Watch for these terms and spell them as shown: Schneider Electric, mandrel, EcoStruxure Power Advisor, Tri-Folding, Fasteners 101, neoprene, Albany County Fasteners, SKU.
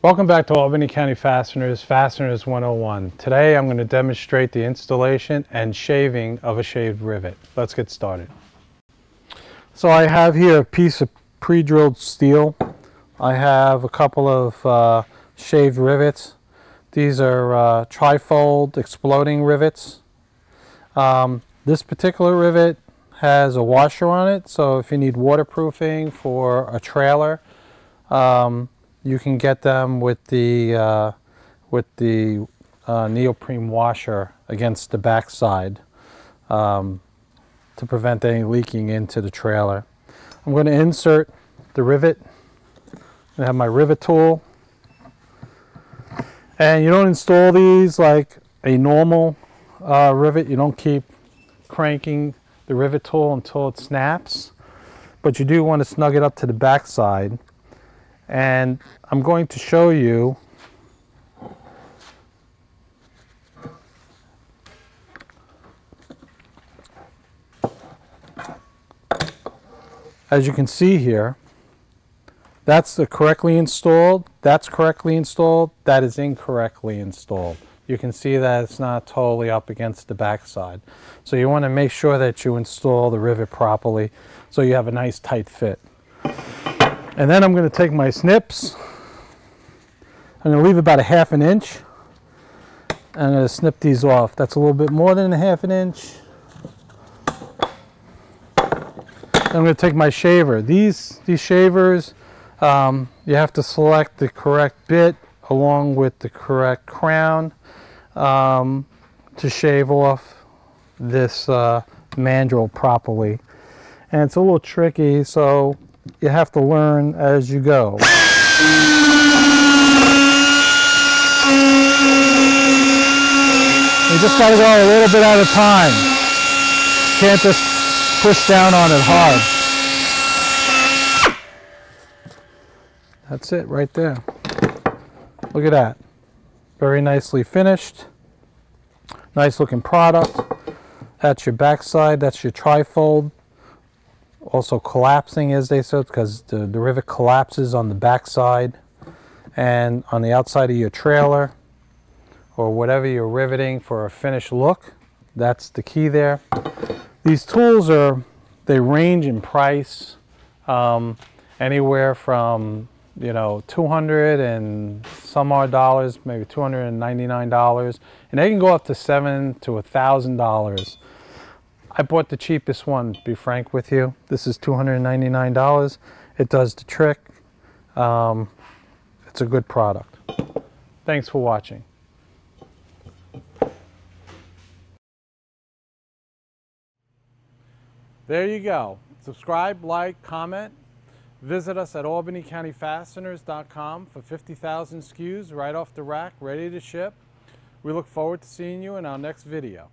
Welcome back to Albany County Fasteners, Fasteners 101. Today I'm going to demonstrate the installation and shaving of a shaved rivet. Let's get started. So I have here a piece of pre-drilled steel. I have a couple of shaved rivets. These are tri-fold exploding rivets. This particular rivet has a washer on it, so if you need waterproofing for a trailer, you can get them with the neoprene washer against the backside to prevent any leaking into the trailer. I'm going to insert the rivet. I have my rivet tool, and you don't install these like a normal rivet. You don't keep cranking the rivet tool until it snaps, but you do want to snug it up to the backside. And I'm going to show you as you can see here, that's the correctly installed, that's correctly installed, that is incorrectly installed. You can see that it's not totally up against the backside. So you want to make sure that you install the rivet properly so you have a nice tight fit. And then I'm going to take my snips. I'm going to leave about a half an inch. I'm going to snip these off. That's a little bit more than a half an inch. I'm going to take my shaver. These shavers, you have to select the correct bit along with the correct crown to shave off this mandrel properly. And it's a little tricky, so you have to learn as you go. You just got to go a little bit at a time. Can't just push down on it hard. That's it right there. Look at that. Very nicely finished. Nice looking product. That's your backside. That's your tri-fold. Also collapsing, as they said, because the rivet collapses on the backside and on the outside of your trailer or whatever you're riveting for a finished look. That's the key there. These tools they range in price anywhere from, you know, $200 and some odd dollars, maybe $299, and they can go up to $700 to $1,000. I bought the cheapest one, to be frank with you. This is $299. It does the trick. It's a good product. Thanks for watching. There you go. Subscribe, like, comment. Visit us at albanycountyfasteners.com for 50,000 SKUs right off the rack, ready to ship. We look forward to seeing you in our next video.